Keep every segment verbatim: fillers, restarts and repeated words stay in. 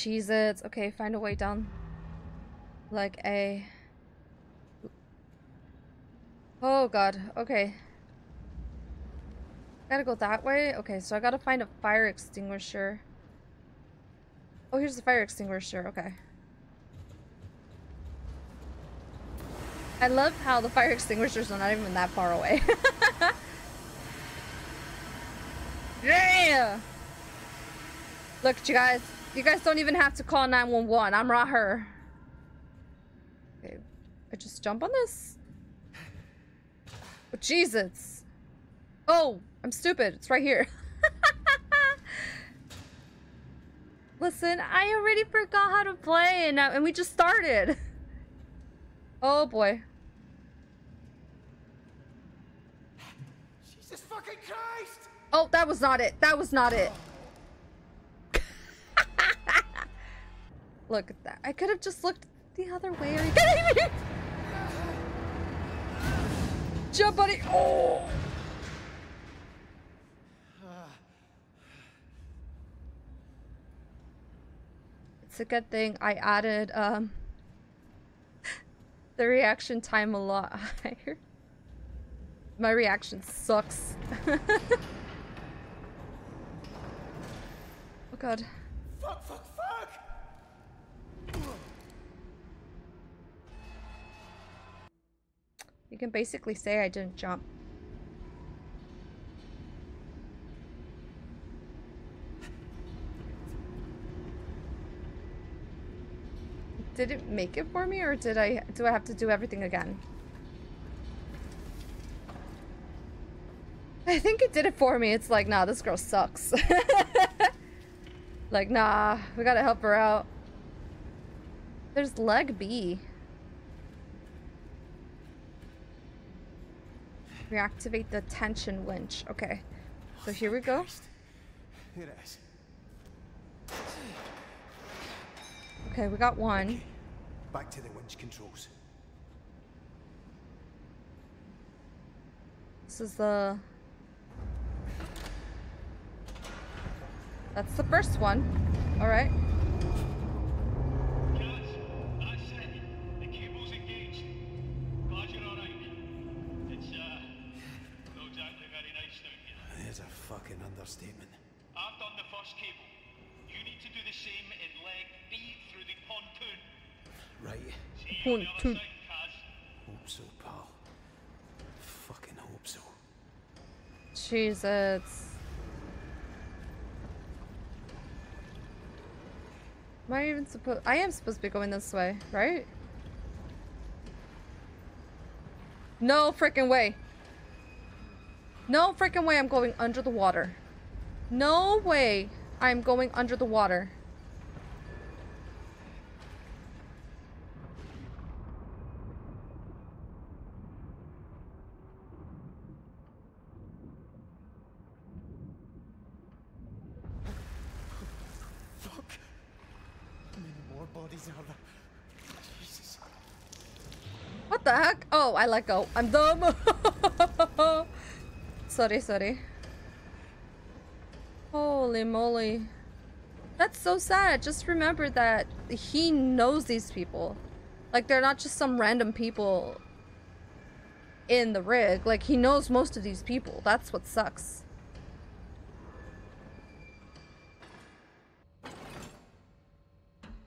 Cheez-Its. Okay, find a way down. Like a... Oh god, okay. Gotta go that way? Okay, so I gotta find a fire extinguisher. Oh, here's the fire extinguisher, okay. I love how the fire extinguishers are not even that far away. Yeah! Look, you guys, you guys don't even have to call nine one one. I'm not her. Okay, I just jump on this? Oh, Jesus. Oh, I'm stupid. It's right here. Listen, I already forgot how to play and, I, and we just started. Oh boy. Jesus fucking Christ! Oh, that was not it. That was not it. Look at that. I could have just looked the other way. Are you kidding me? Jump, buddy. Oh. It's a good thing I added um the reaction time a lot higher. My reaction sucks. Oh god. Fuck, fuck, fuck! You can basically say I didn't jump. Did it make it for me, or did I do I have to do everything again? I think it did it for me. It's like, nah, this girl sucks. Like, nah, we gotta help her out. There's leg B. Reactivate the tension winch. Okay, so here we go. Okay, we got one. Okay. Back to the winch controls. This is the... That's the first one. All right. Hope so, pal. Fucking hope so. Jesus. Am I even supposed? I am supposed to be going this way, right? No freaking way. No freaking way I'm going under the water. No way I'm going under the water. Oh, I let go. I'm dumb. Sorry, sorry. Holy moly. That's so sad. Just remember that he knows these people. Like, they're not just some random people in the rig. Like, he knows most of these people. That's what sucks.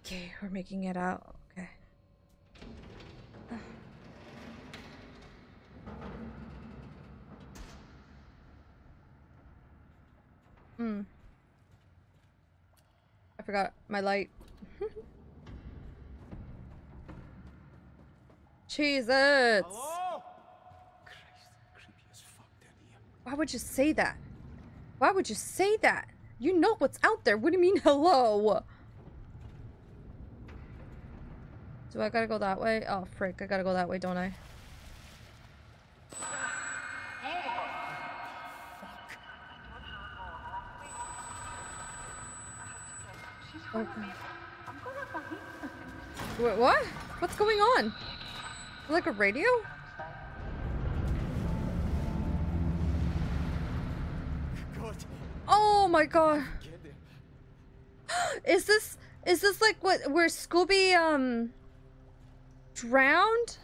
Okay, we're making it out. Hmm. I forgot my light. Cheez-Its! Hello? Christ, creepy as fuck down here. Why would you say that? Why would you say that? You know what's out there. What do you mean, hello? Do I gotta go that way? Oh, frick. I gotta go that way, don't I? Okay. Wait, what? What's going on? Like a radio? God. Oh my god. Is this Is this like what where Scooby um drowned?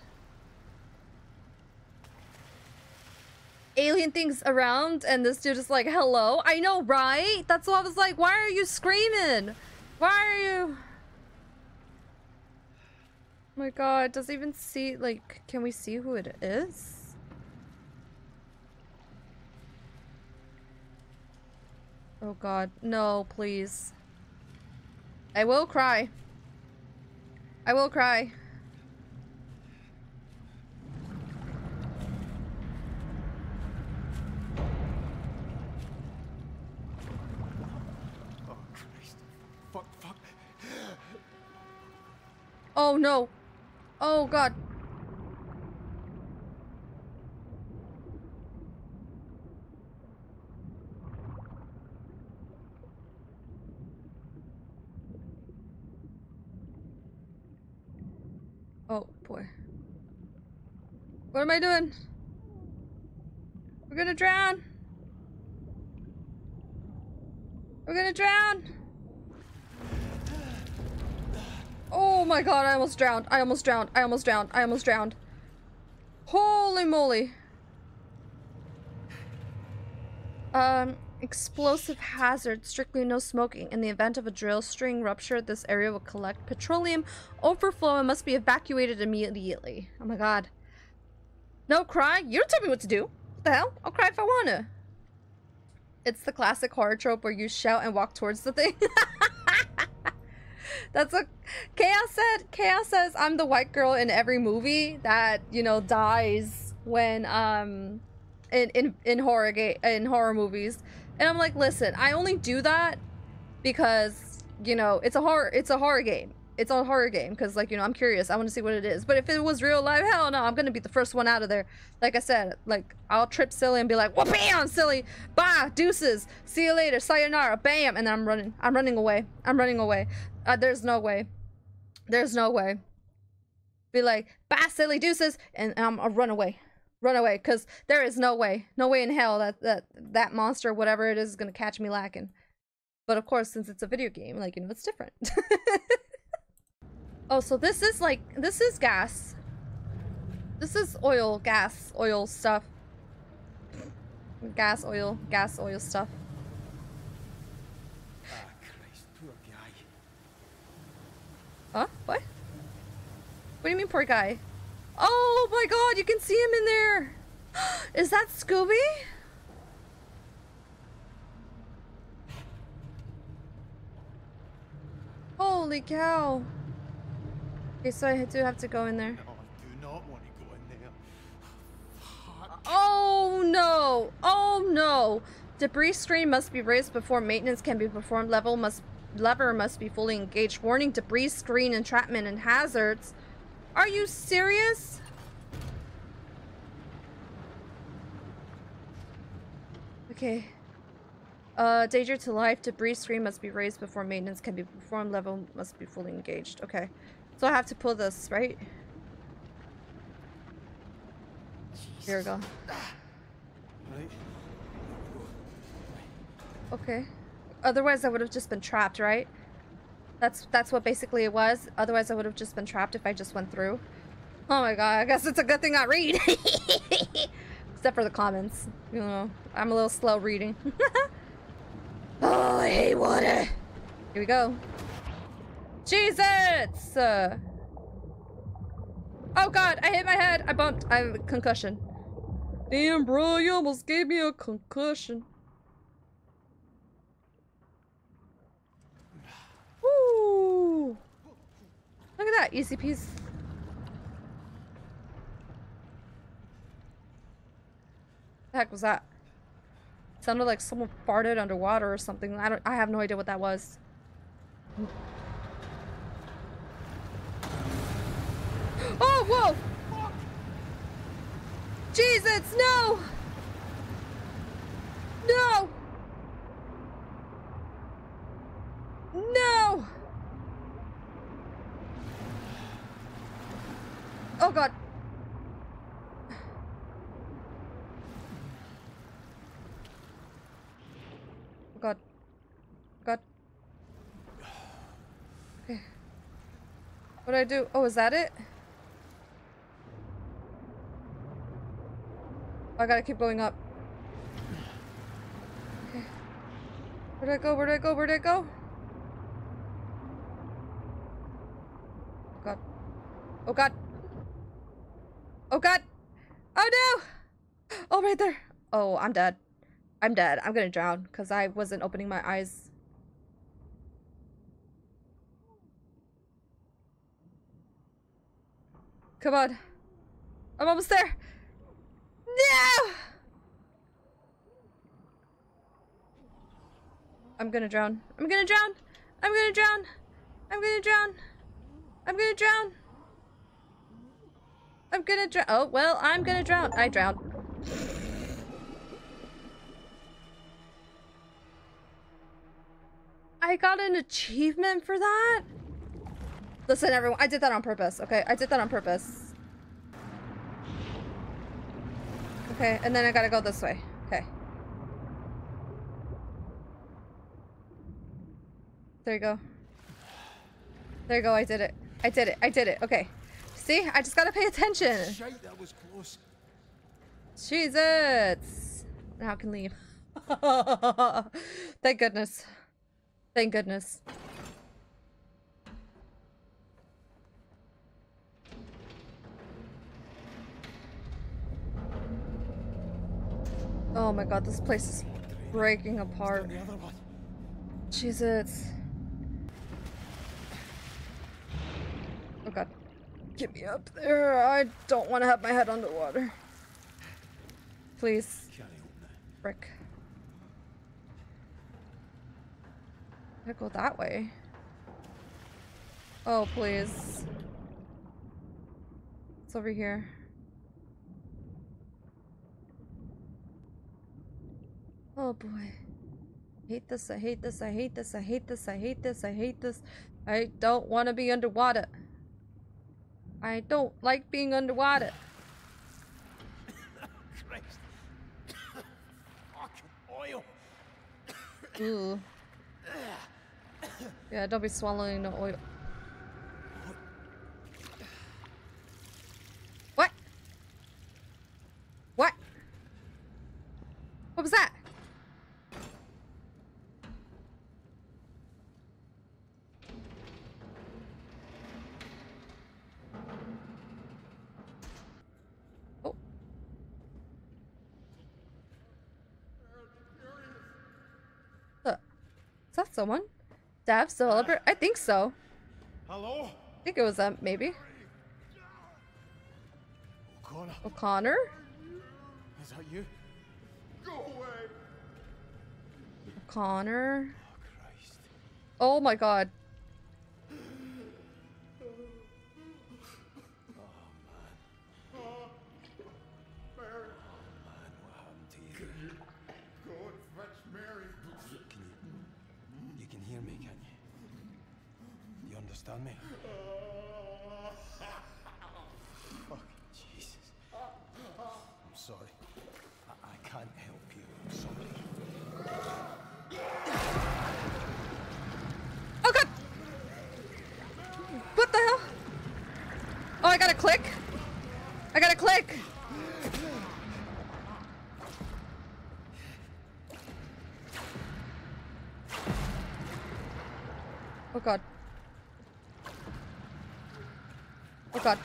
Alien things around and this dude is like, hello? I know, right? That's what I was like, why are you screaming? Why are you? Oh my god, does it even see, like, can we see who it is? Oh god, no, please. I will cry. I will cry. Oh no! Oh god! Oh boy. What am I doing? We're gonna drown! We're gonna drown! Oh my god, I almost drowned. I almost drowned. I almost drowned. I almost drowned. Holy moly. Um, explosive hazard. Strictly no smoking. In the event of a drill string rupture, this area will collect petroleum overflow and must be evacuated immediately. Oh my god. No cry? You don't tell me what to do. What the hell? I'll cry if I wanna. It's the classic horror trope where you shout and walk towards the thing. That's what Chaos said. Chaos says, I'm the white girl in every movie that, you know, dies when, um, in, in, in horror ga in horror movies. And I'm like, listen, I only do that because, you know, it's a horror, it's a horror game. It's a horror game. Cause like, you know, I'm curious. I want to see what it is. But if it was real life, hell no, I'm going to be the first one out of there. Like I said, like I'll trip silly and be like, well, bam, silly, bye, deuces. See you later. Sayonara, bam. And then I'm running, I'm running away. I'm running away. Uh, there's no way. There's no way. Be like, bye, silly deuces, and um, I'll run away. Run away, because there is no way. No way in hell that, that that monster, whatever it is, is going to catch me lacking. But of course, since it's a video game, like, you know, it's different. Oh, so this is like, this is gas. This is oil, gas, oil stuff. Gas, oil, gas, oil stuff. Huh? What? What do you mean, poor guy? Oh my god, you can see him in there! Is that Scooby? Holy cow. Okay, so I do have to go in there. No, I do not want to go in there. Fuck. Oh no! Oh no! Debris screen must be raised before maintenance can be performed. Level must Lever must be fully engaged. Warning, debris, screen, entrapment, and hazards. Are you serious? Okay. Uh, danger to life. Debris screen must be raised before maintenance can be performed. Level must be fully engaged. Okay. So I have to pull this, right? Jesus. Here we go. Right. Okay. Otherwise, I would have just been trapped, right? That's that's what basically it was. Otherwise, I would have just been trapped if I just went through. Oh my god, I guess it's a good thing I read. Except for the comments. You know, I'm a little slow reading. Oh, I hate water. Here we go. Jesus! Uh, oh god, I hit my head. I bumped. I have a concussion. Damn, bro, you almost gave me a concussion. Ooh. Look at that, E C Ps. The heck was that? It sounded like someone farted underwater or something. I don't I have no idea what that was. Oh whoa! Oh. Jesus, no! No! No! Oh god. Oh god. God. What do I do? Oh, is that it? I gotta keep going up. Okay. Where do I go? Where do I go? Where do I go? Oh god. Oh god. Oh god. Oh no! Oh, right there. Oh, I'm dead. I'm dead. I'm gonna drown because I wasn't opening my eyes. Come on. I'm almost there. No! I'm gonna drown. I'm gonna drown. I'm gonna drown. I'm gonna drown. I'm gonna drown. I'm gonna drown. Oh, well, I'm gonna drown. I drowned. I got an achievement for that? Listen, everyone, I did that on purpose, okay? I did that on purpose. Okay, and then I gotta go this way. Okay. There you go. There you go, I did it. I did it, I did it, okay. See, I just gotta pay attention. Shite, that was close. Jesus. Now I can leave. Thank goodness. Thank goodness. Oh my god, this place is breaking apart. Jesus. Oh god. Get me up there. I don't want to have my head underwater. Please. Frick. I go that way. Oh, please. It's over here. Oh boy. I hate this. I hate this. I hate this. I hate this. I hate this. I hate this. I don't want to be underwater. I don't like being underwater. Christ. Fucking oil. Ooh. Yeah, don't be swallowing the oil. What? What? What was that? Is that someone? Dev developer? I think so. Hello? I think it was um maybe. O'Connor? O'Connor? Is that you? Go away. O'Connor. Oh Christ. Oh my god. Oh man. Oh man, what happened to you? Can you go and fetch Mary? Can you hear me, can you? You understand me? Fuck, Jesus. I'm sorry. I, I can't help you. I'm sorry. Oh god! What the hell? Oh, I gotta click. I gotta click. Oh god. Oh god.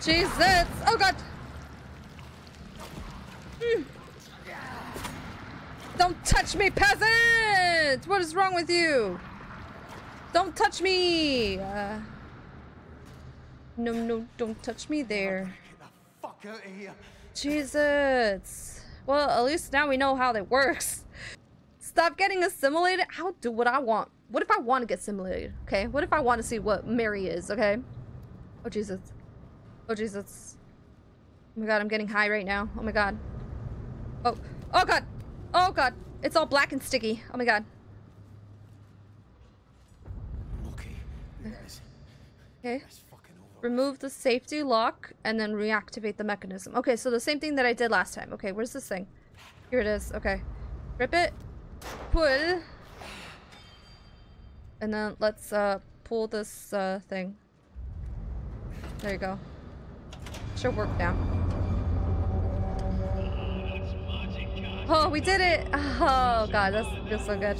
Jesus! Oh god! Mm. Don't touch me, peasant! What is wrong with you? Don't touch me! Uh, no, no, don't touch me there. Get the fuck out of here. Jesus! Well, at least now we know how that works. Stop getting assimilated. I'll do what I want. What if I want to get simulated? Okay, what if I want to see what Mary is? Okay. Oh Jesus. Oh Jesus. Oh my god, I'm getting high right now. Oh my god. Oh. Oh god. Oh god. It's all black and sticky. Oh my god. Okay. Yes. Okay. Remove the safety lock and then reactivate the mechanism. Okay, so the same thing that I did last time. Okay, where's this thing? Here it is. Okay. Rip it. Pull. And then let's uh, pull this uh, thing. There you go. Should work now. Oh, we did it! Oh god, that's feels so good.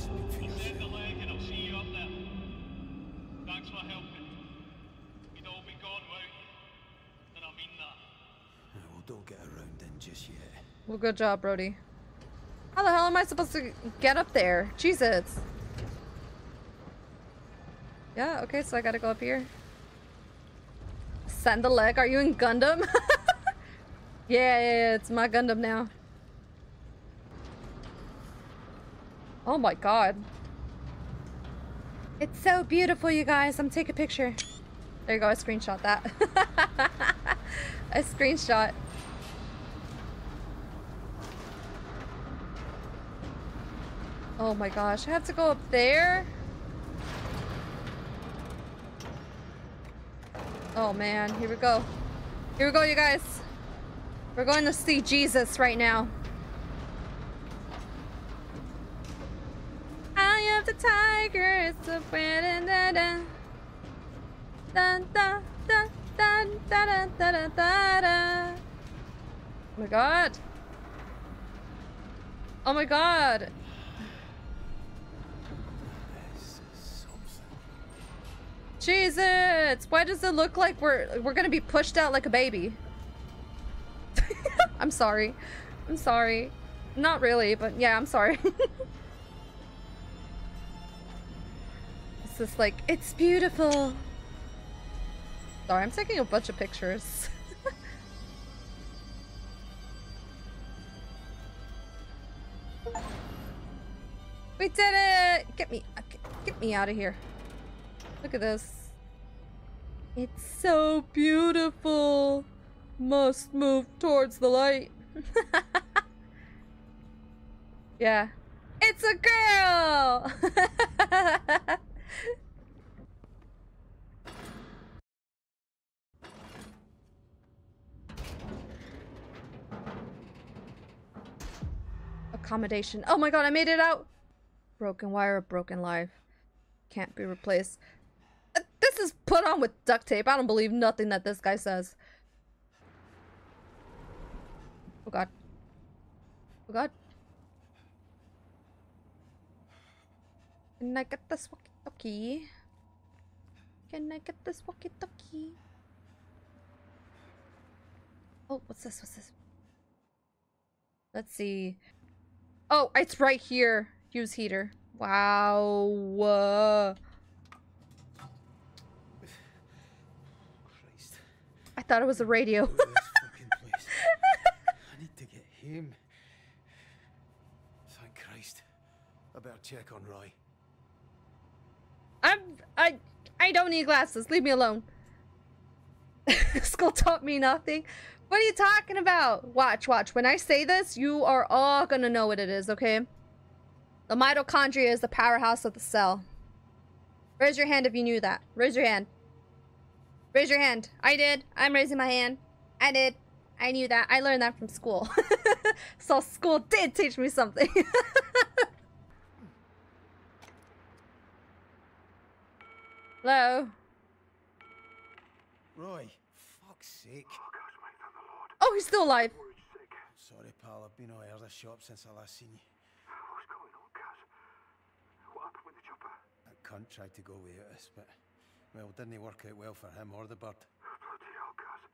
Well, good job, Brody. How the hell am I supposed to get up there? Jesus. Yeah, okay, so I gotta go up here. Send the leg. Are you in Gundam? yeah, yeah, yeah, it's my Gundam now. Oh my god. It's so beautiful, you guys. I'm taking a picture. There you go, I screenshot that. I screenshot. Oh my gosh, I have to go up there? Oh man, here we go. Here we go, you guys. We're going to see Jesus right now. Eye of the tiger, it's a friend. Dun dun dun dun dun dun dun dun. Oh my god. Oh my god. Jesus! Why does it look like we're we're gonna be pushed out like a baby? I'm sorry. I'm sorry. Not really, but yeah, I'm sorry. It's just like, it's beautiful. Sorry, I'm taking a bunch of pictures. We did it! Get me, get me out of here. Look at this. It's so beautiful. Must move towards the light. Yeah. It's a girl! Accommodation. Oh my god, I made it out! Broken wire, broken life. Can't be replaced. This is put on with duct tape. I don't believe nothing that this guy says. Oh god. Oh god. Can I get this walkie-talkie? Can I get this walkie-talkie? Oh, what's this? What's this? Let's see. Oh, it's right here. Use heater. Wow. Uh... I thought it was a radio. I need to get him. Thank Christ. I better check on Roy. I'm I I don't need glasses. Leave me alone. School taught me nothing. What are you talking about? Watch, watch. When I say this, you are all gonna know what it is, okay? The mitochondria is the powerhouse of the cell. Raise your hand if you knew that. Raise your hand. Raise your hand. I did. I'm raising my hand. I did. I knew that. I learned that from school. So school did teach me something. Hello? Roy, fuck's sake. Oh, he's still alive. Sorry, pal. I've been all out of the shop since I last seen you. What's going on, Kaz? What happened with the chopper? That cunt tried to go without us, but... well, didn't he work out well for him or the bird? Bloody hell, Gaz.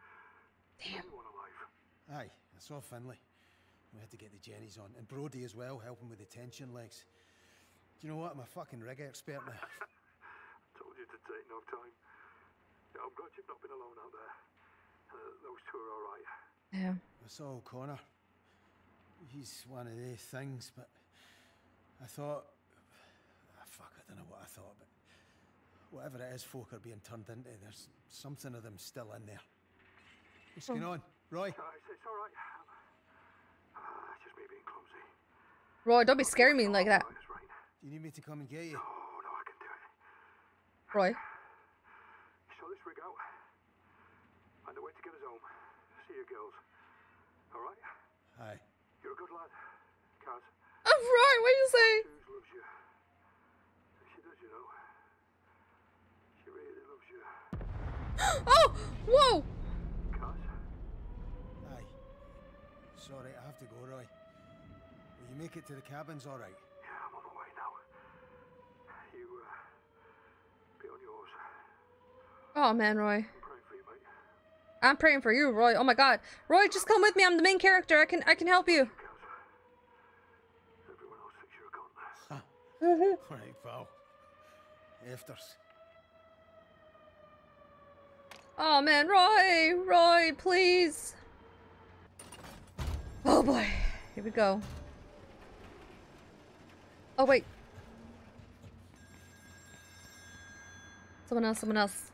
Damn. Anyone alive? Aye, I saw Finlay. We had to get the jennies on. And Brody as well, helping with the tension legs. Do you know what? I'm a fucking rig expert now. Told you to take no time. Yeah, I'm glad you've not been alone out there. Uh, those two are all right. Yeah. I saw O'Connor. He's one of the things, but I thought... Ah, fuck, I don't know what I thought, but... whatever it is folk are being turned into, there's something of them still in there. What's oh. going on? Roy? Uh, it's, it's all right. Uh, it's just me being clumsy. Roy, don't be scaring me like that. You need me to come and get you? No, no, I can do it. Roy? You saw this rig out. Find a way to get us home. See you girls. All right? Aye. You're a good lad, Kaz. I'm Roy, what do you say? Suze loves you. She does, you know. Oh! Whoa! It's all right, I have to go, Roy. Will you make it to the cabins all right? Yeah, I'm on my way now. You, uh, be on yours. Oh, man, Roy. I'm praying for you, mate. I'm praying for you, Roy. Oh, my God. Roy, just come with me. I'm the main character. I can, I can help you. Everyone else thinks you're gone. Huh. Mm-hmm. All right, pal. Afters. Oh, man, Roy! Roy, please! Oh, boy. Here we go. Oh, wait. Someone else, someone else.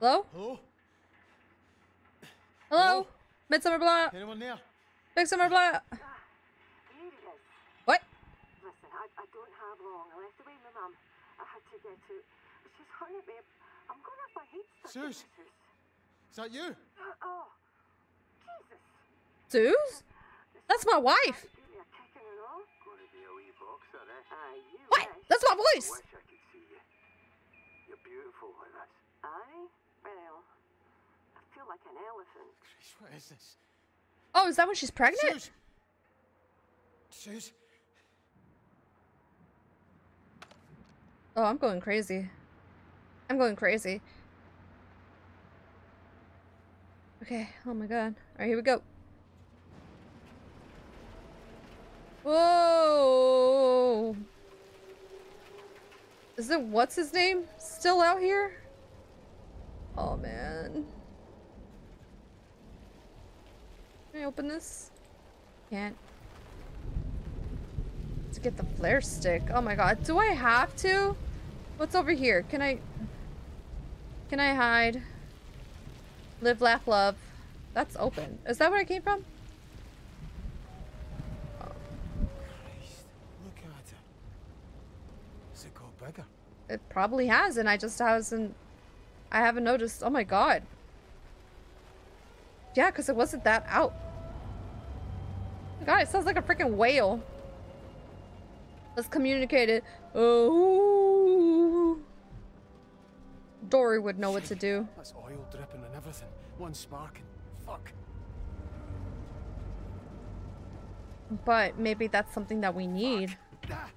Hello? Hello? Hello? Midsummer Black! Anyone there? Midsummer Black! Ah, here it is. What? Listen, I, I don't have long. I left away with my mum. I had to get to... She's hurting me. I'm going up my head. Suze? Is that you? Uh, oh, Jesus. Suze? That's my wife. What? That's my voice. I wish I could see you. You're beautiful like that. I? Well, I feel like an elephant. Christ, what is this? Oh, is that when she's pregnant? Suze? Suze? Oh, I'm going crazy. I'm going crazy. Okay, oh my God. Alright, here we go. Whoa! Is it what's his name still out here? Oh man. Can I open this? Can't. Let's get the flare stick. Oh my God. Do I have to? What's over here? Can I... Can I hide? Live, laugh, love. That's open. Is that where I came from? Oh. Christ, look at it. Has it got bigger? It probably has, and I just hasn't... I haven't noticed. Oh my God. Yeah, because it wasn't that out. God, it sounds like a freaking whale. Let's communicate it. Oh... Dory would know what to do. That's oil dripping and everything. One sparking. Fuck. But maybe that's something that we need. Fuck.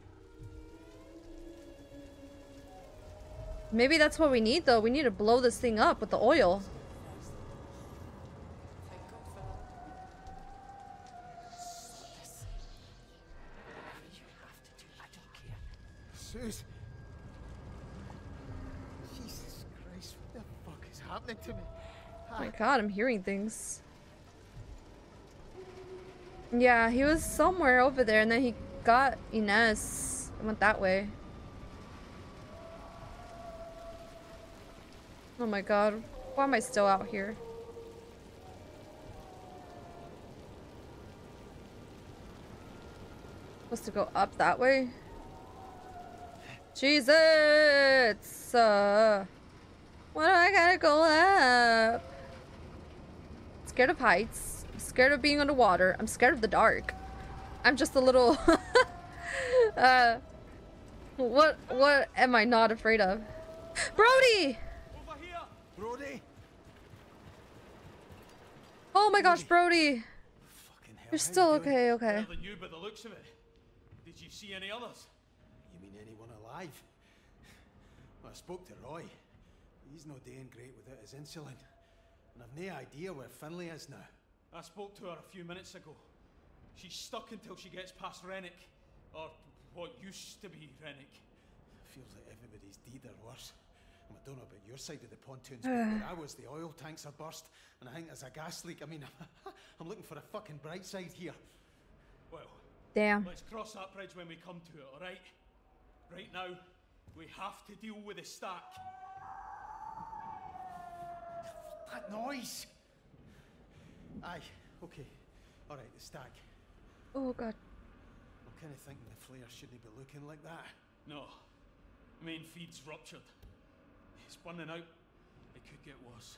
Maybe that's what we need, though. We need to blow this thing up with the oil. Suze. To me. Oh my God, I'm hearing things. Yeah, he was somewhere over there and then he got Inez and went that way. Oh my God, why am I still out here? Supposed to go up that way? Jesus! Uh... Why do I gotta go up? I'm scared of heights. I'm scared of being underwater. I'm scared of the dark. I'm just a little... uh, what what am I not afraid of? Brody! Over here. Brody. Oh my gosh, Brody. Fucking hell. You're still okay, okay. Than you, but the looks of it. Did you see any others? You mean anyone alive? Well, I spoke to Roy. He's no doing great without his insulin. And I've no idea where Finlay is now. I spoke to her a few minutes ago. She's stuck until she gets past Rennick. Or what used to be Rennick. Feels like everybody's deed or worse. And I don't know about your side of the pontoons, but where I was, the oil tanks are burst. And I think there's a gas leak. I mean, I'm looking for a fucking bright side here. Well, damn. Let's cross that bridge when we come to it, alright? Right now, we have to deal with the stack. That noise! Aye, okay. Alright, the stack. Oh God. I'm kind of thinking the flare shouldn't be looking like that. No. Main feed's ruptured. It's burning out. It could get worse.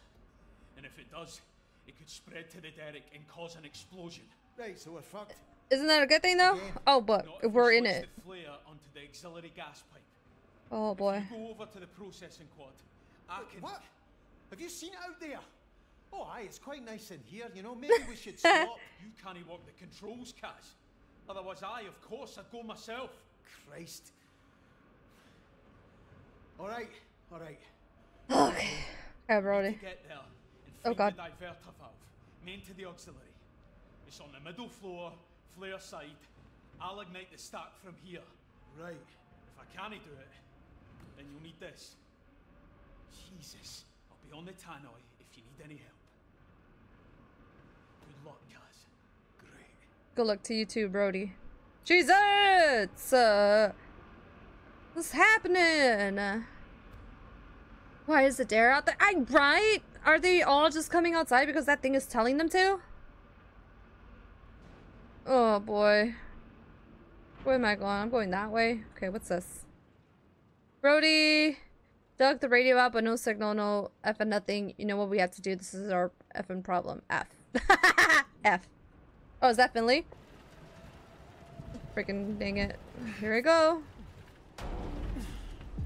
And if it does, it could spread to the derrick and cause an explosion. Right, so we're fucked. Isn't that a good thing though? Again, oh, but if we're in it. The flare onto the auxiliary gas pipe. Oh boy. If you go over to the processing quad. I can... What? Have you seen it out there? Oh, aye, it's quite nice in here, you know. Maybe we should stop. You can't walk the controls, Kaz. Otherwise, I, of course, I'd go myself. Christ. All right, all right. Okay. I've already. Get there and oh God. The diverter valve, main to the auxiliary. It's on the middle floor, flare side. I'll ignite the stack from here. Right. If I can't do it, then you'll need this. Jesus. I'll be on the tannoy if you need any help. Good luck, Kaz. Great. Good luck to you too, Brody. Jesus! Uh, what's happening? Why is it there out there? I right? Are they all just coming outside because that thing is telling them to? Oh boy. Where am I going? I'm going that way. Okay, what's this? Brody! Dug the radio out, but no signal, no F and nothing. You know what we have to do? This is our effing problem. F. F. Oh, is that Finley? Freaking dang it. Here we go.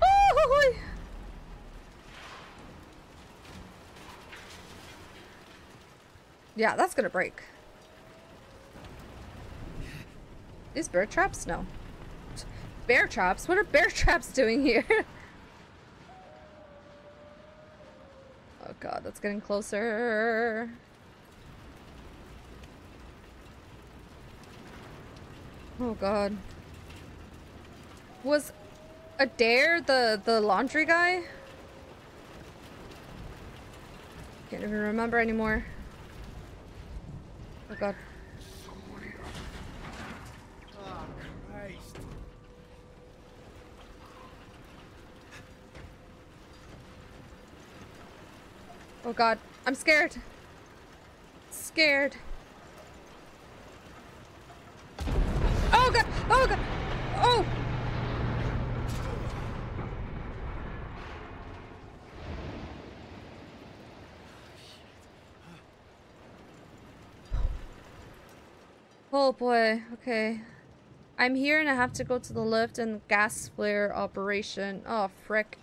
Oh! Yeah, that's gonna break. These bear traps? No. Bear traps? What are bear traps doing here? Oh god, that's getting closer. Oh god. Was Adair the, the laundry guy? Can't even remember anymore. Oh god. Oh god, I'm scared. Scared. Oh god, oh god, oh! Oh boy, okay. I'm here and I have to go to the lift and gas flare operation. Oh frick.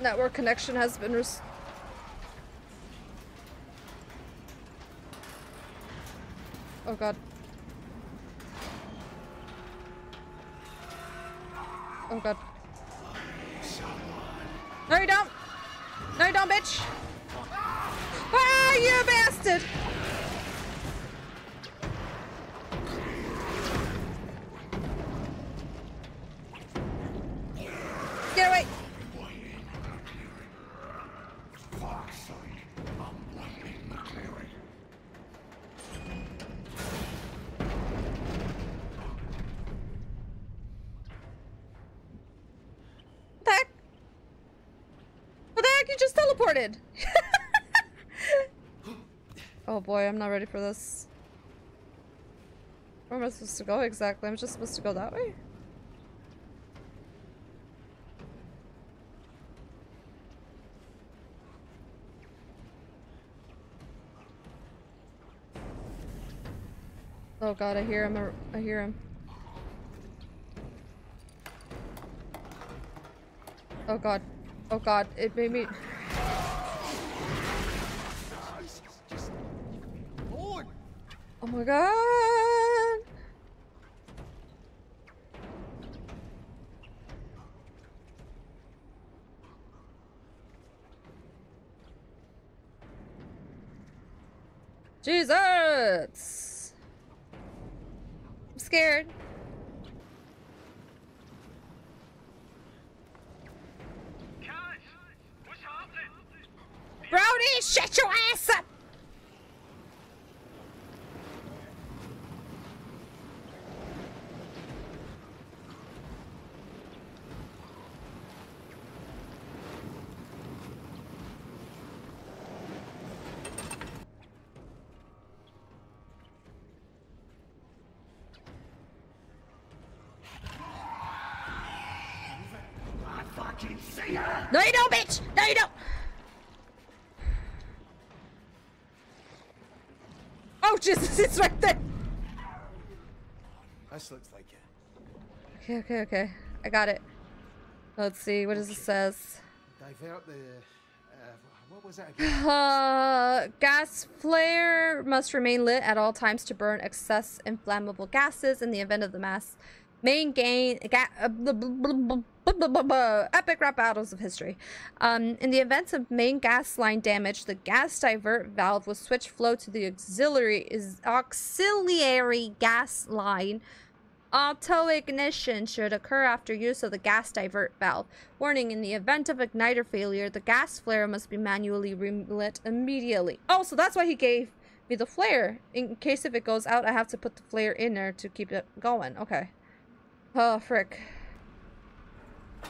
Network connection has been restored. Oh god. Oh god. No you don't! No you don't, bitch! Ah, you bastard! Get away! Oh boy, I'm not ready for this. Where am I supposed to go exactly? I'm just supposed to go that way? Oh god, I hear him. I hear him. Oh god. Oh god, it made me... Oh my god! Jesus! I'm scared. Guys, what's happening? Brody, shut your ass up! No you don't, bitch! No you don't! Oh Jesus, it's right there! This looks like it. Okay, okay, okay. I got it. Let's see. What does it says? Divert the... Uh, what was that again? Uh, gas flare must remain lit at all times to burn excess inflammable gases in the event of the mass main gain... Ga uh, blah, blah, blah, blah, blah, blah, blah, epic rap battles of history. Um, in the event of main gas line damage, the gas divert valve will switch flow to the auxiliary, is auxiliary gas line. Auto ignition should occur after use of the gas divert valve. Warning, in the event of igniter failure, the gas flare must be manually relit immediately. Oh, so that's why he gave me the flare. In case if it goes out, I have to put the flare in there to keep it going. Okay. Oh, frick.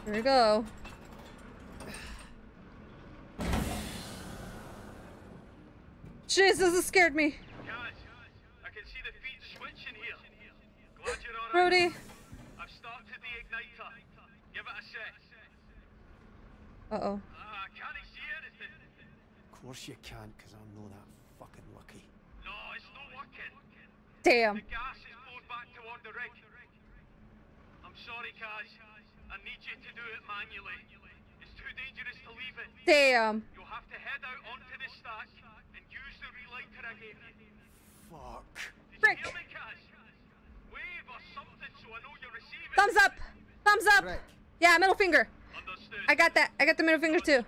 Here we go. Jesus, it scared me. Brody, I've started the igniter. Give it a sec. Uh oh. Ah, can't he see anything? Of course you can, because I'm not that fucking lucky. No, it's not working. Damn. The gas is poured back toward the rig. I'm sorry, Kaz. I need you to do it manually. It's too dangerous to leave it. Damn. You'll have to head out onto the stack and use the relighter I gave you. Fuck. Frick. Did you hear me, Kaz? Thumbs up! Thumbs up! Rick. Yeah, middle finger. Understood. I got that. I got the middle finger too.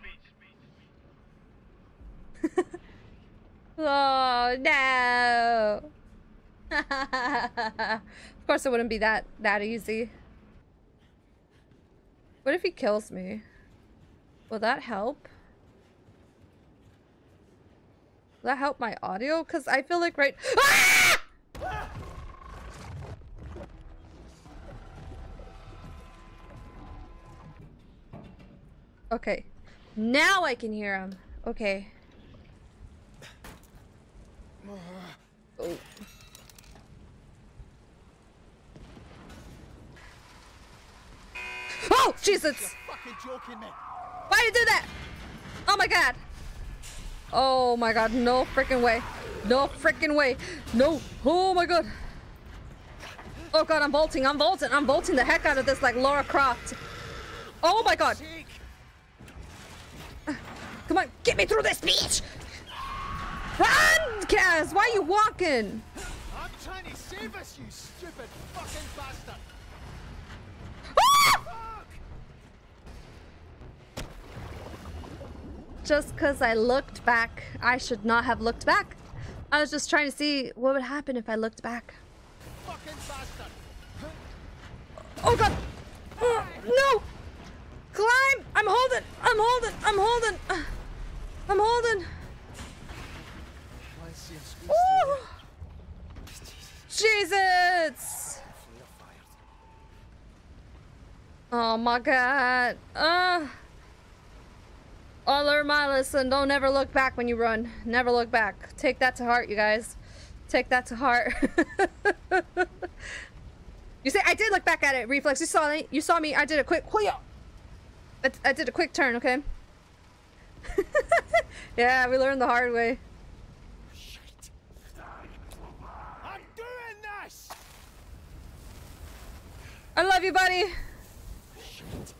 Oh no! Of course it wouldn't be that that easy. What if he kills me? Will that help? Will that help my audio? Cause I feel like right. Ah! Ah! Okay, now I can hear him. Okay. Oh. Oh, Jesus! You're fucking joking me. Why did you do that? Oh my God. Oh my God, no freaking way. No freaking way. No. Oh my God. Oh God, I'm vaulting. I'm vaulting. I'm vaulting the heck out of this like Lara Croft. Oh my God. Come on, get me through this bitch! Run, Kaz! Why are you walking? I'm trying to save us, you stupid fucking bastard! Ah! Fuck! Just because I looked back, I should not have looked back. I was just trying to see what would happen if I looked back. Fucking bastard! Oh God! Oh, no! Climb! I'm holding! I'm holding! I'm holding! I'm holding! Ooh. Jesus! Oh my God! Uh. I'll learn my lesson. Don't ever look back when you run. Never look back. Take that to heart, you guys. Take that to heart. You say I did look back at it, Reflex. You saw me. You saw me. I did a quick. I, I did a quick turn, okay? Yeah, we learned the hard way. Shit. I'm doing this. I love you, buddy. Shit.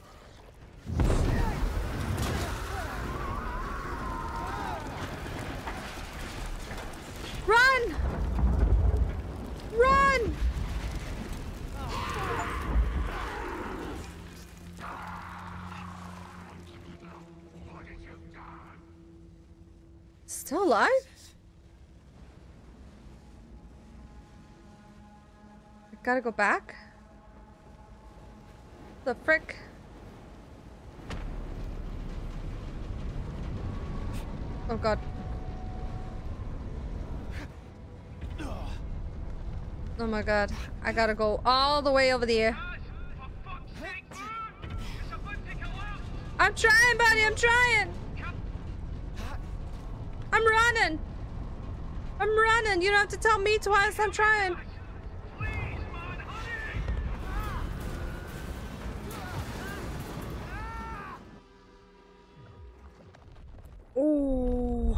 Run! Run! Still alive? I gotta go back? The frick? Oh God. Oh my God. I gotta go all the way over the air. I'm trying, buddy, I'm trying! I'm running! I'm running! You don't have to tell me twice, I'm trying! Ooh.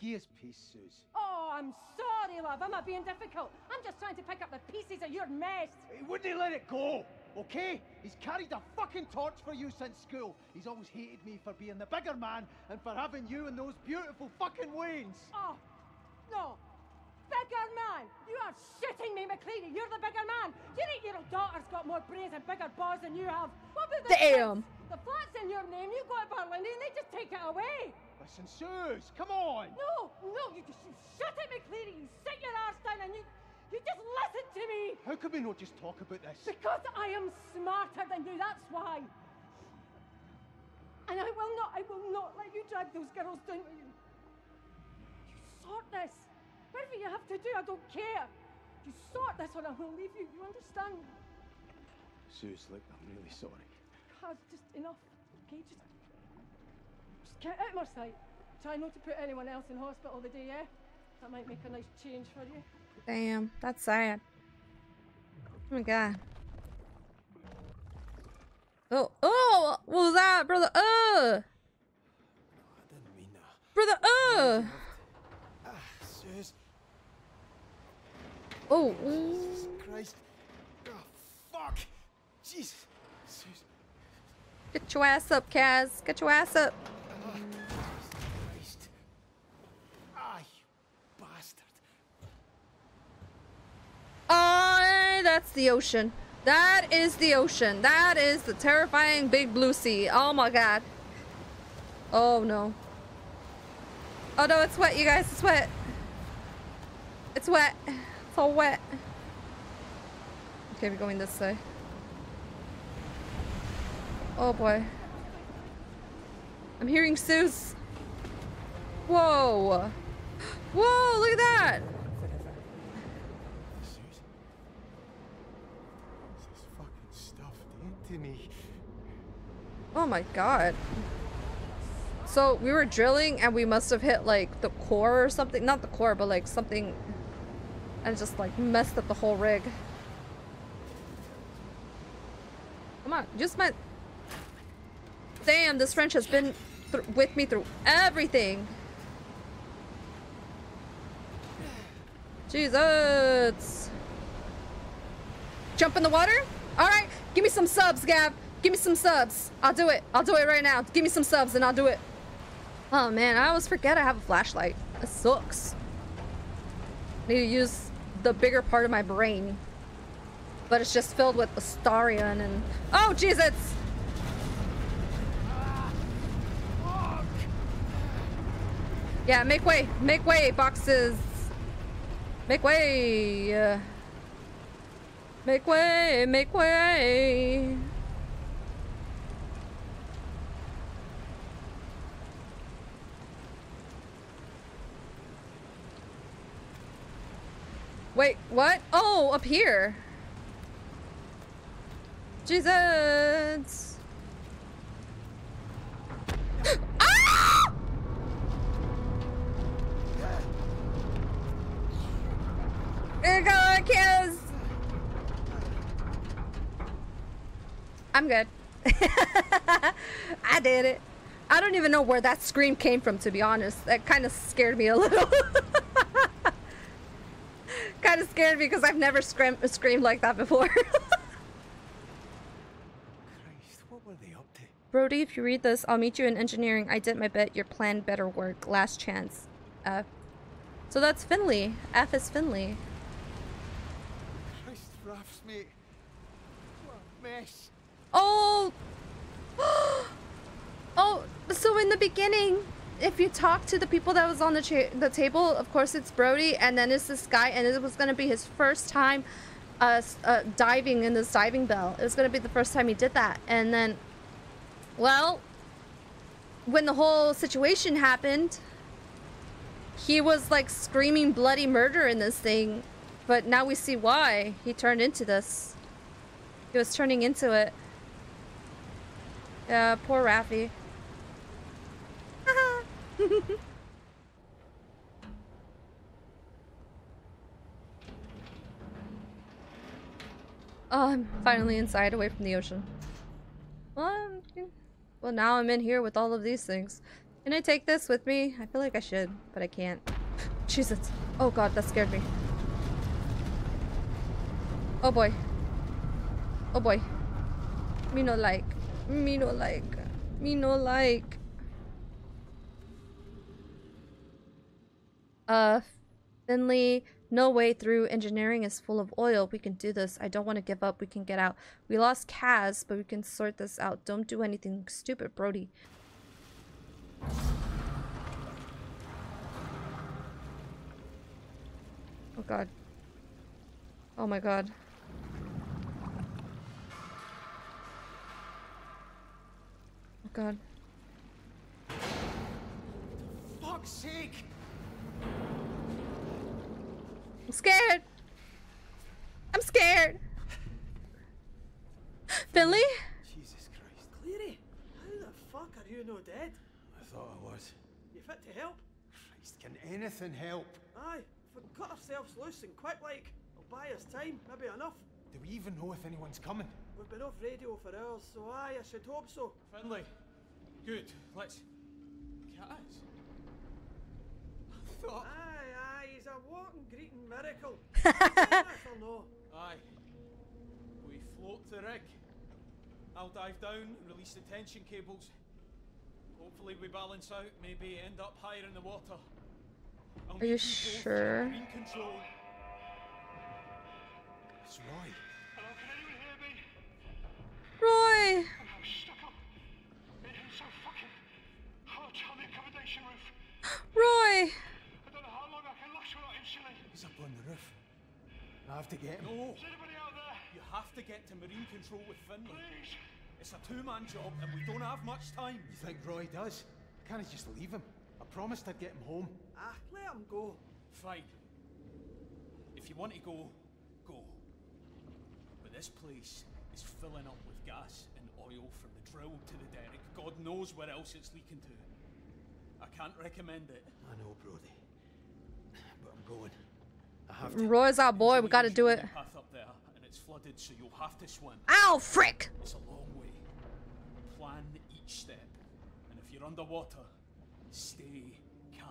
Gears piece, Suze. Oh, I'm sorry, love. I'm not being difficult. I'm just trying to pick up the pieces of your mess. Hey, wouldn't he let it go? okay? He's carried a fucking torch for you since school. He's always hated me for being the bigger man and for having you and those beautiful fucking wains. Oh, no. Bigger man! You are shitting me, McCleary. You're the bigger man. Your eight-year-old daughter's got more brains and bigger balls than you have. What about the Damn. flats? The flat's in your name. You go to Berlin and they just take it away. Listen, Suze, come on. No, no, you just you shut it, McCleary. You sit your arse down and you... You just listen to me! How could we not just talk about this? Because I am smarter than you, that's why. And I will not, I will not let you drag those girls down with you. You sort this. Whatever you have to do, I don't care. You sort this or I will leave you, you understand? Suze, look, I'm really sorry. God, just enough, okay? Just, just get out of my sight. Try not to put anyone else in hospital the day, yeah? That might make a nice change for you. Damn, that's sad. Oh my god. Oh, oh, what was that, brother? Uh, I didn't mean that, brother. Uh, ah, Suze. Oh, Jesus Christ. Oh, fuck. Jesus, Suze. Get your ass up, Kaz. Get your ass up. Oh, that's the ocean. That is the ocean. That is the terrifying big blue sea. Oh my god. Oh no. Oh no, it's wet, you guys. It's wet. It's wet. It's all wet. Okay, we're going this way. Oh boy. I'm hearing Suze. Whoa. Whoa, look at that. Me. Oh my god. So we were drilling and we must have hit like the core or something. Not the core, but like something, and just like messed up the whole rig. Come on, just my... Damn, this wrench has been th with me through everything. Jesus. Jump in the water? Alright, give me some subs, Gav. Give me some subs. I'll do it. I'll do it right now. Give me some subs and I'll do it. Oh man, I always forget I have a flashlight. That sucks. I need to use the bigger part of my brain. But it's just filled with Astarion and... Oh, Jesus! Yeah, make way. Make way, boxes. Make way. Uh... Make way, make way. Wait, what? Oh, up here. Jesus. Ah! Here we go, kids. I'm good. I did it. I don't even know where that scream came from, to be honest. That kind of scared me a little. Kind of scared me because I've never scream screamed like that before. Christ, what were they up to? Brody, if you read this, I'll meet you in engineering. I did my bit. Your plan better work. Last chance. F. So that's Finley. F is Finley. Christ, rafts, mate. What a mess. Oh, oh, so in the beginning, if you talk to the people that was on the, cha the table, of course it's Brody, and then it's this guy, and it was going to be his first time uh, uh, diving in this diving bell. It was going to be the first time he did that. And then, well, when the whole situation happened, he was like screaming bloody murder in this thing, but now we see why he turned into this. He was turning into it. Yeah, poor Raffy. Oh, I'm finally inside, away from the ocean. Well, I'm, well, now I'm in here with all of these things. Can I take this with me? I feel like I should, but I can't. Jesus. Oh god, that scared me. Oh boy. Oh boy. Me no like. Me no like. Me no like. Uh, Finley, no way through. Engineering is full of oil. We can do this. I don't want to give up. We can get out. We lost Kaz, but we can sort this out. Don't do anything stupid, Brody. Oh god. Oh my god. Oh god. Fuck's sake! I'm scared! I'm scared! Finley? Jesus Christ. Cleary, how the fuck are you no dead? I thought I was. You fit to help? Christ, can anything help? Aye, if we can cut ourselves loose and quick like, it'll buy us time, maybe enough. Do we even know if anyone's coming? We've been off radio for hours, so aye, I should hope so. Finley, good, let's... Kaz? I thought... Aye. A walking greeting miracle. No. Aye. We float the rig. I'll dive down and release the tension cables. Hopefully we balance out, maybe end up higher in the water. I'll Are you sure? Control. That's Roy. Hello, can anyone hear me? Roy! And I'm stuck up. It is so fucking hot on the accommodation roof. Roy! He's up on the roof. I have to get him. No. Is anybody out there? You have to get to marine control with Finley. Please. It's a two-man job and we don't have much time. You think Roy does? Can't I just leave him? I promised I'd get him home. Ah, let him go. Fine. If you want to go, go. But this place is filling up with gas and oil from the drill to the derrick. God knows where else it's leaking to. I can't recommend it. I know, Brody. Going. I have to. Roy's our boy. We gotta do it. Path up there, and it's flooded, so you'll have to swim. Ow, frick! It's a long way. Plan each step, and if you're underwater, stay calm.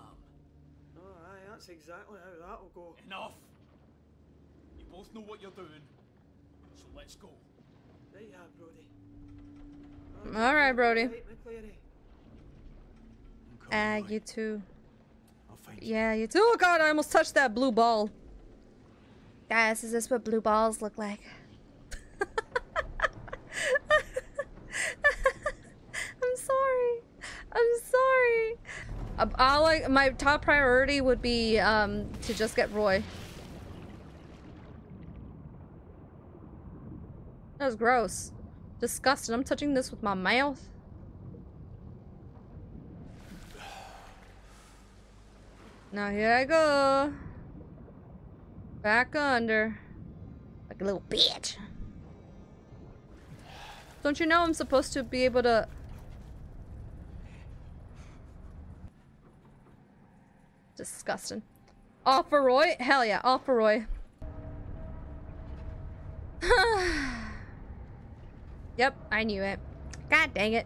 Oh, aye, that's exactly how that'll go. Enough. You both know what you're doing, so let's go. There you are, Brody. All right, Brody. Ah, uh, you too. Yeah, you too. Oh god, I almost touched that blue ball. Guys, is this what blue balls look like? I'm sorry. I'm sorry. All I, my top priority would be um, to just get Roy. That was gross. Disgusting. I'm touching this with my mouth. Now here I go. Back under. Like a little bitch. Don't you know I'm supposed to be able to... Disgusting. All for Roy? Hell yeah, all for Roy. Yep, I knew it. God dang it.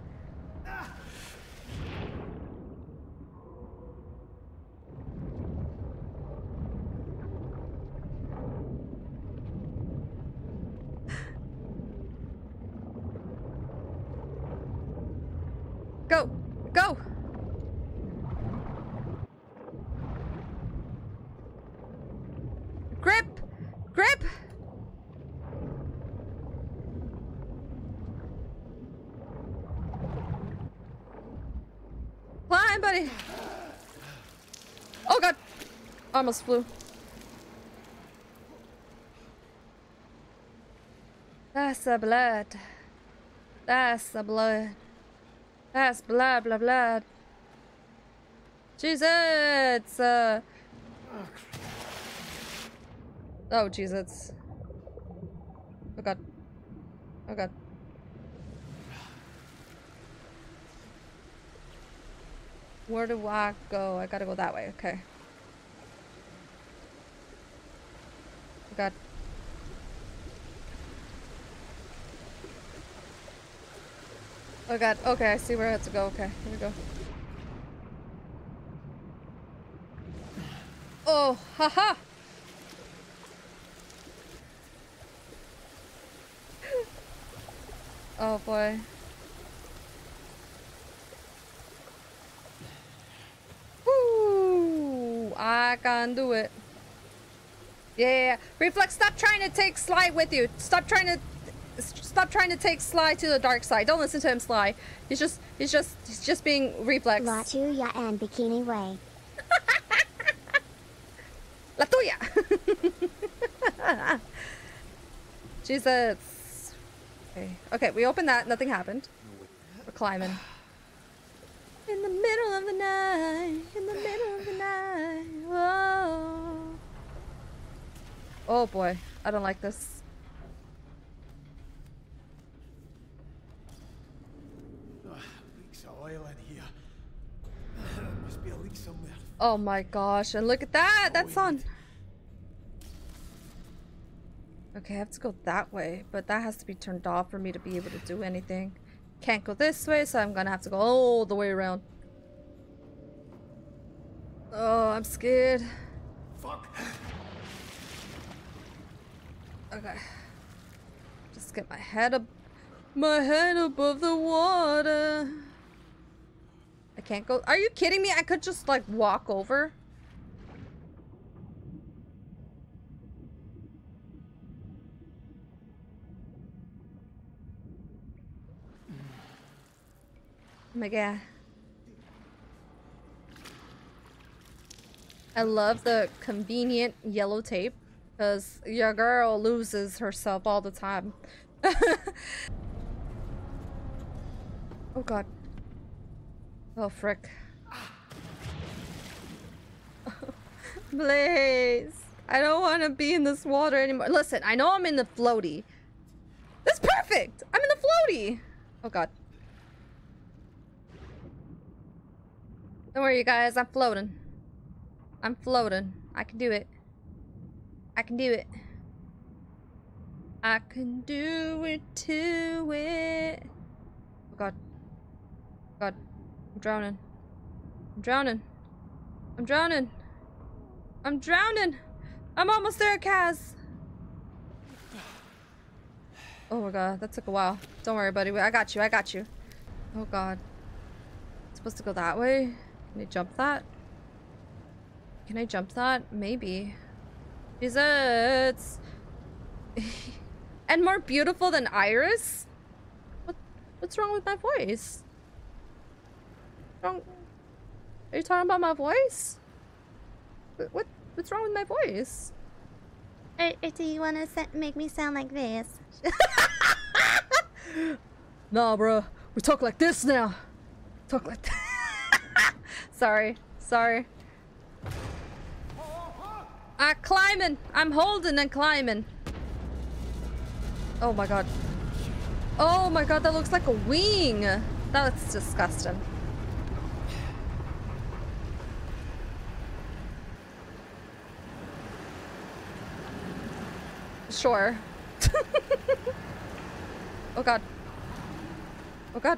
Go! Go! Grip! Grip! Climb, buddy! Oh god! I almost flew. That's the blood. That's the blood. That's blah blah blah. Jesus! Uh... Oh Jesus! Oh god! Oh god! Where do I go? I gotta go that way. Okay. Oh god. Oh god, okay, I see where I have to go. Okay, here we go. Oh, haha! Oh boy. Woo! I can do it. Yeah. Reflex, stop trying to take Sly with you. Stop trying to stop trying to take Sly to the dark side. Don't listen to him, Sly. He's just he's just he's just being Reflex. Latuya and Bikini Way. Latuya. Jesus. Okay. Okay, we opened that. Nothing happened. We're climbing. In the middle of the night. In the middle of the night. Whoa. Oh boy. I don't like this. Uh, leaks of oil in here. There must be a leak somewhere. Oh my gosh. And look at that. That's on. Okay, I have to go that way, but that has to be turned off for me to be able to do anything. Can't go this way, so I'm gonna have to go all the way around. Oh, I'm scared. Fuck. Okay. Just get my head up. My head above the water. I can't go. Are you kidding me? I could just like walk over. Oh my god. I love the convenient yellow tape because your girl loses herself all the time. Oh god. Oh frick. Blaze. I don't want to be in this water anymore. Listen, I know I'm in the floaty. That's perfect! I'm in the floaty! Oh god. Don't worry, you guys. I'm floating. I'm floating. I can do it. I can do it. I can do it to it. Oh, God. God. I'm drowning. I'm drowning. I'm drowning. I'm drowning. I'm almost there, Kaz. Oh, my God. That took a while. Don't worry, buddy. I got you. I got you. Oh, God. I'm supposed to go that way? Can I jump that? Can I jump that? Maybe. Jesus! And more beautiful than Iris? What? What's wrong with my voice? What's wrong? Are you talking about my voice? What? what what's wrong with my voice? Or, or do you want to make me sound like this? Nah, bro. We talk like this now. Talk like that. Sorry, sorry. I'm climbing. I'm holding and climbing. Oh my god. Oh my god, that looks like a wing. That's disgusting. Sure. Oh god. Oh god.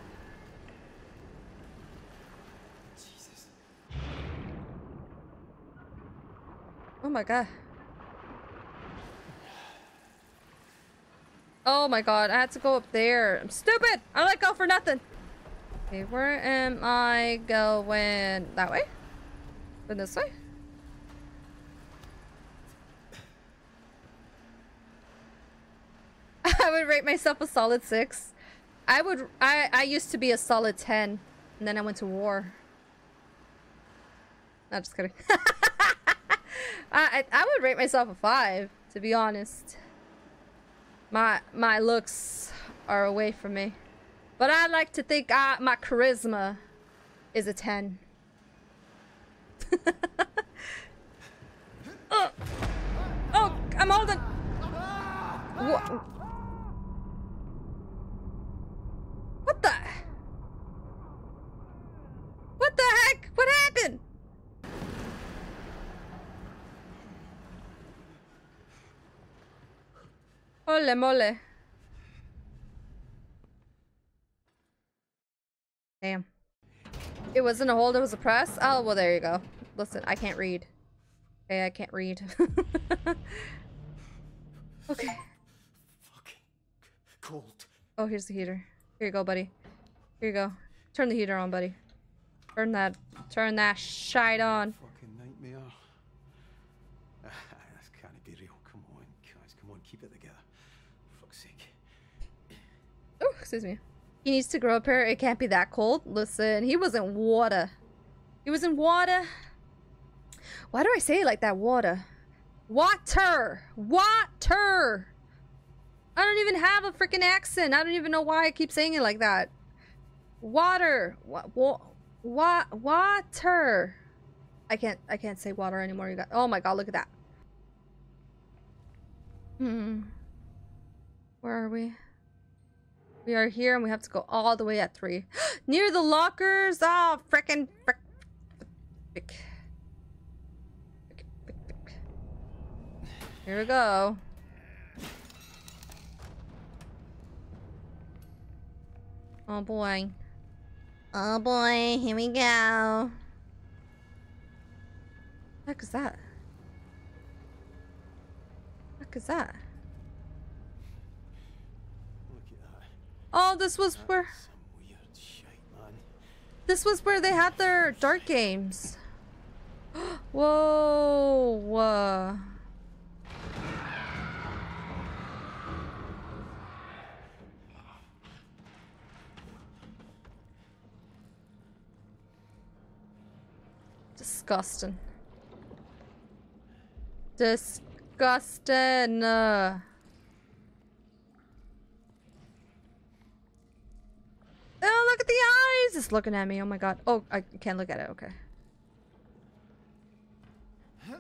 Oh my god. Oh my god, I had to go up there. I'm stupid! I let go for nothing! Okay, where am I going? That way? Or this way? I would rate myself a solid six. I would- I, I used to be a solid ten. And then I went to war. No, just kidding. I, I would rate myself a five, to be honest. My my looks are away from me. But I like to think I, my charisma is a ten. Oh. Oh, I'm holding. What? What the? What the heck? What happened? Ole mole. Damn. It wasn't a hold, it was a press? Oh, well, there you go. Listen, I can't read. Okay, I can't read. Okay. Fucking cold. Oh, here's the heater. Here you go, buddy. Here you go. Turn the heater on, buddy. Turn that. Turn that shite on. Fucking nightmare. Uh, this can't be real. Come on, guys. Come on, keep it together. For fuck's sake. Oh, excuse me. He needs to grow up here. It can't be that cold. Listen, he was in water. He was in water. Why do I say it like that? Water. Water. Water. I don't even have a freaking accent. I don't even know why I keep saying it like that. Water. Wa wa wa water. I can't. I can't say water anymore. You got. Oh my God! Look at that. Hmm. Where are we? We are here, and we have to go all the way at three. Near the lockers. Oh, frickin' frick. frick. Here we go. Oh boy. Oh boy, here we go. What the heck is that? What the heck is that? Oh, this was where... This was where they had their dart games. Whoa. Whoa. Disgusting. Disgusting. Uh. Oh, look at the eyes! It's looking at me. Oh my God. Oh, I can't look at it. Okay. Oh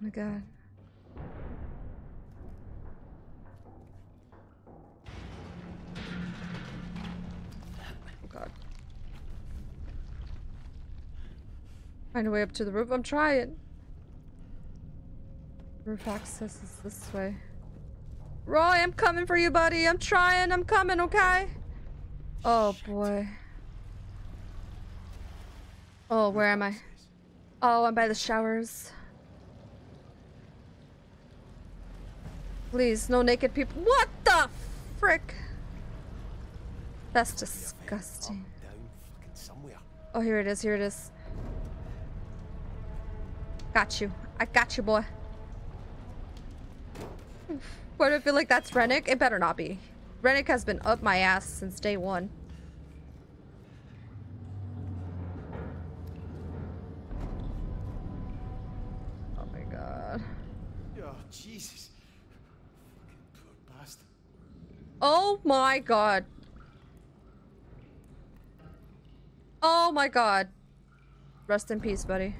my God. Find a way up to the roof. I'm trying. Roof access is this way. Roy, I'm coming for you, buddy. I'm trying. I'm coming, okay? Oh, boy. Oh, where am I? Oh, I'm by the showers. Please, no naked people. What the frick? That's disgusting. Oh, here it is. Here it is. Got you. I got you, boy. Why do I feel like that's Rennick? It better not be. Rennick has been up my ass since day one. Oh my God. Oh, Jesus. Fucking poor bastard. Oh my God. Oh my God. Rest in peace, buddy.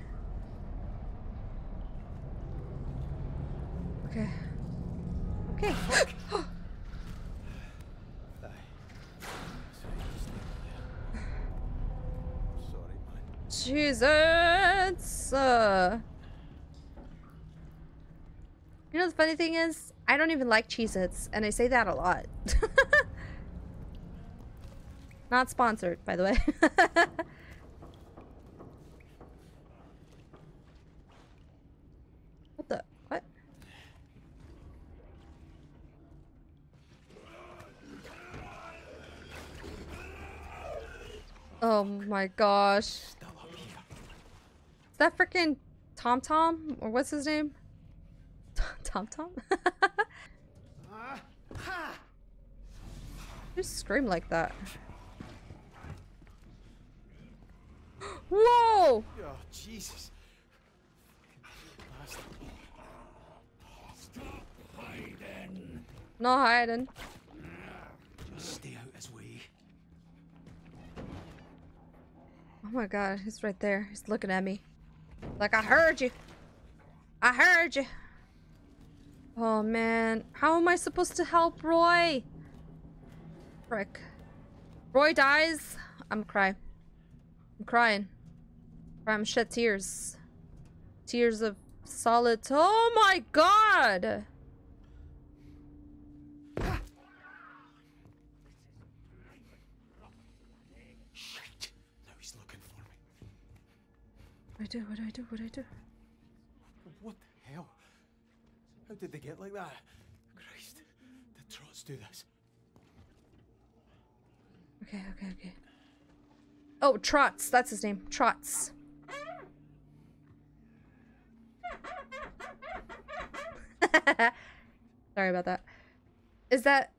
Okay. Okay. Jesus! Uh, you know the funny thing is, I don't even like Cheez-Its, and I say that a lot. Not sponsored, by the way. What the? What? Oh my gosh. Is that freaking Tom Tom? Or what's his name? Tom Tom? Just scream like that. Whoa! Oh, Jesus. Stop hiding. Not hiding. Just stay out his way. Oh my God, he's right there. He's looking at me. Like, I heard you. I heard you. Oh man. How am I supposed to help Roy? Frick. Roy dies. I'm crying. I'm crying. I'm shed tears. Tears of solid. Oh my God. What do I do? What do I do? What do I do? What the hell? How did they get like that? Christ, did Trots do this? okay, okay, okay. Oh, Trots. That's his name. Trots. Sorry about that. Is that...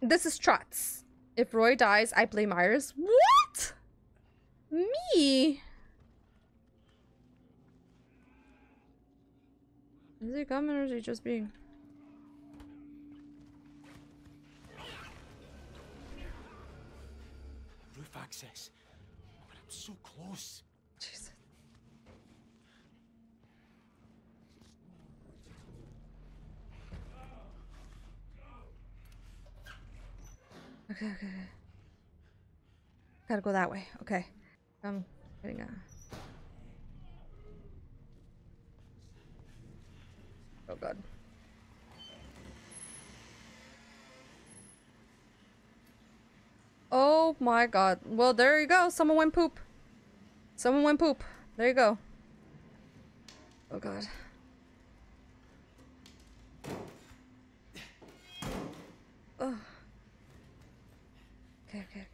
This is Trots. If Roy dies, I play Myers. What? Me? Is he coming or is he just being... Roof access. But I'm so close. Jesus. Okay, okay, okay. Gotta go that way. Okay. I'm getting a... Oh god. Oh my god. Well, there you go. Someone went poop. Someone went poop. There you go. Oh god. Oh. Okay, okay.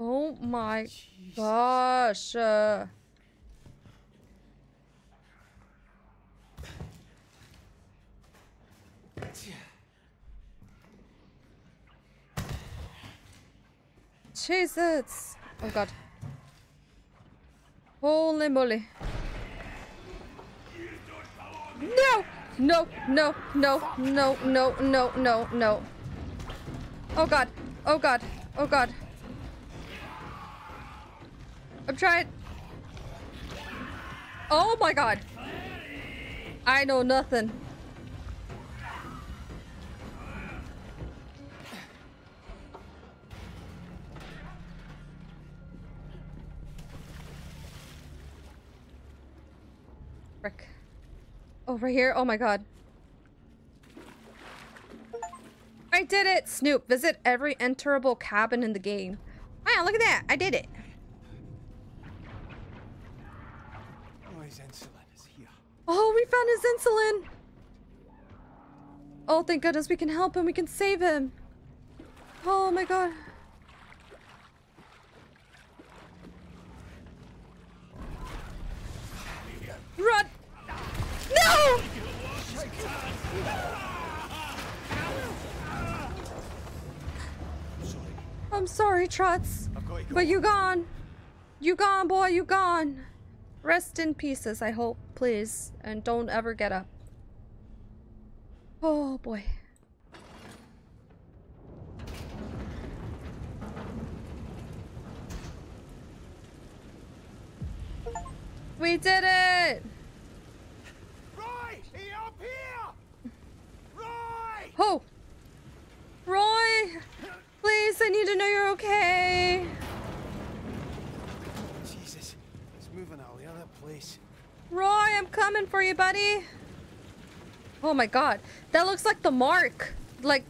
Oh my Jesus. Gosh. Uh... Jesus! Oh god. Holy moly. No! No, no, no, no, no, no, no, no. Oh god. Oh god. Oh god. I'm trying. Oh my god. I know nothing. Over here? Oh my god. I did it! Snoop, visit every enterable cabin in the game. Wow, look at that! I did it! Oh, his insulin is here. Oh, we found his insulin! Oh, thank goodness we can help him. We can save him. Oh my god. Run! No! I'm sorry, Trots, but you gone. You gone, boy, you gone. Rest in pieces, I hope, please, and don't ever get up. Oh, boy. We did it! Here! Roy! Oh! Roy! Please, I need to know you're okay! Jesus, it's moving out of the other place. Roy, I'm coming for you, buddy! Oh my god, that looks like the mark! Like,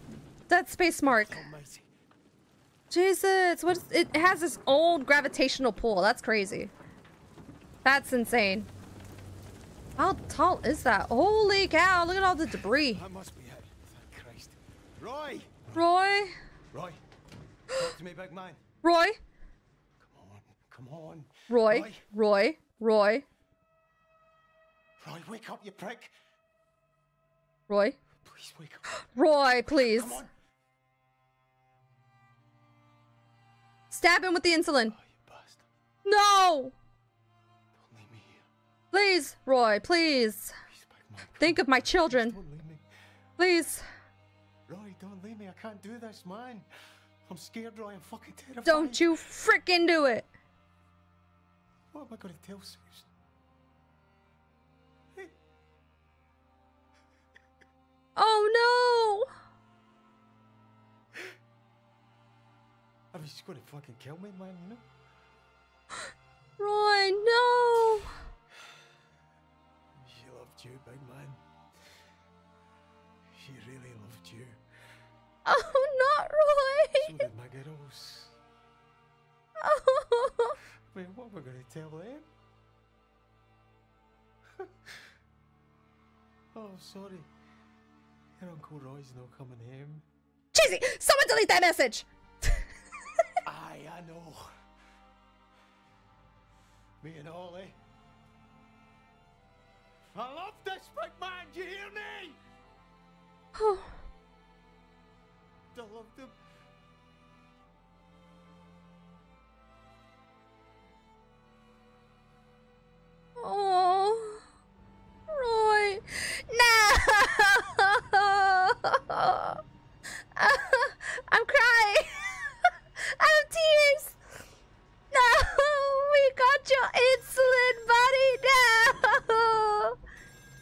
that space mark. Almighty. Jesus, what is, it has this old gravitational pull, that's crazy. That's insane. How tall is that? Holy cow, look at all the debris. That must be it. Thank Christ. Roy! Roy! Roy! Talk to me about mine. Roy! Come on, come on. Roy, Roy, Roy. Roy, wake up, you prick. Roy. Please wake up. Roy, please. Come on. Stab him with the insulin. Oh, you bastard. No! Please, Roy, please. Think of my children. Please. Roy, don't leave me. I can't do this, man. I'm scared, Roy. I'm fucking terrified. Don't you freaking do it. What am I going to tell Susan? Hey. Oh, no. I mean, she's going to fucking kill me, man, you know? Roy, no. You, big man. She really loved you. Oh, not Roy! So did my girls. Oh. I mean, what am I going to tell them? Oh, sorry. Your Uncle Roy's not coming home. Cheesy! Someone delete that message! Aye, I know. Me and Ollie. I love this big man, do you hear me? Oh. I loved him. Oh, Roy. No! uh, I'm crying. I have tears. No, we got your insulin, buddy. No.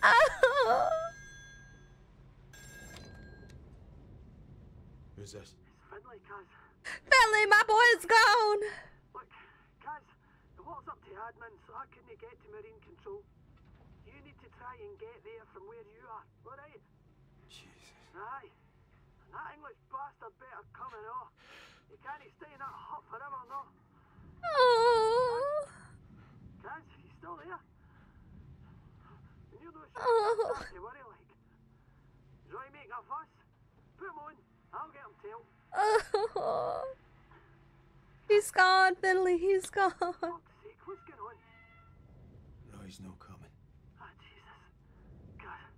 Oh. Who's this? Finley, Kaz. Finley, my boy is gone. Look, Kaz, the wall's up to admin, so I couldn't get to Marine Control. You need to try and get there from where you are, all right? Jesus. Aye. And that English bastard better come and off. You can't stay in that hut forever, no? Oh. Kaz, you still there? And you know she's oh. to worry like. Roy make a fuss. Put him on. I'll get him tail. Oh. He's gone, Finley. He's gone. For fuck's sake, what's going on? Roy's no coming. Ah, oh, Jesus. God.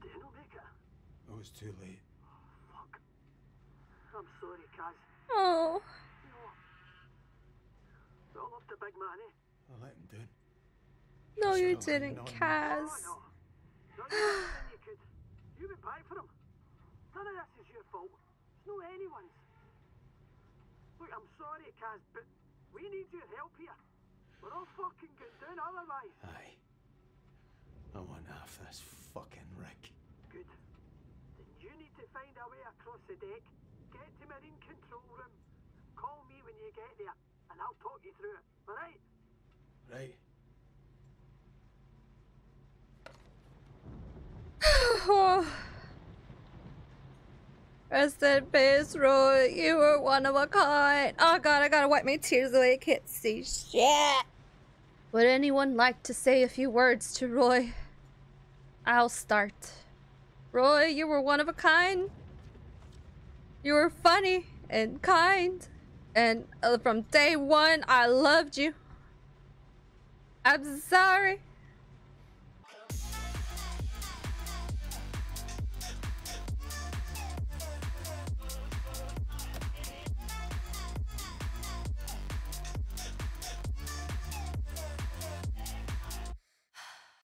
Did I not make it? I was too late. Oh, fuck. I'm sorry, Kaz. Oh. No. They're all off the big man, eh? I let him down. No, you didn't, Kaz. Oh, no. No, you didn't, you could. You went back for him. None of this is your fault. It's not anyone's. Look, I'm sorry, Kaz, but we need your help here. We're all fucking going down otherwise. Aye. I want half this fucking wreck. Good. Then you need to find a way across the deck, get to Marine Control Room, call me when you get there, and I'll talk you through it, alright? Right. Oh. Rest in peace, Roy. You were one of a kind. Oh god, I gotta wipe my tears away. I can't see shit. Would anyone like to say a few words to Roy? I'll start. Roy, you were one of a kind. You were funny and kind. And from day one, I loved you. I'm sorry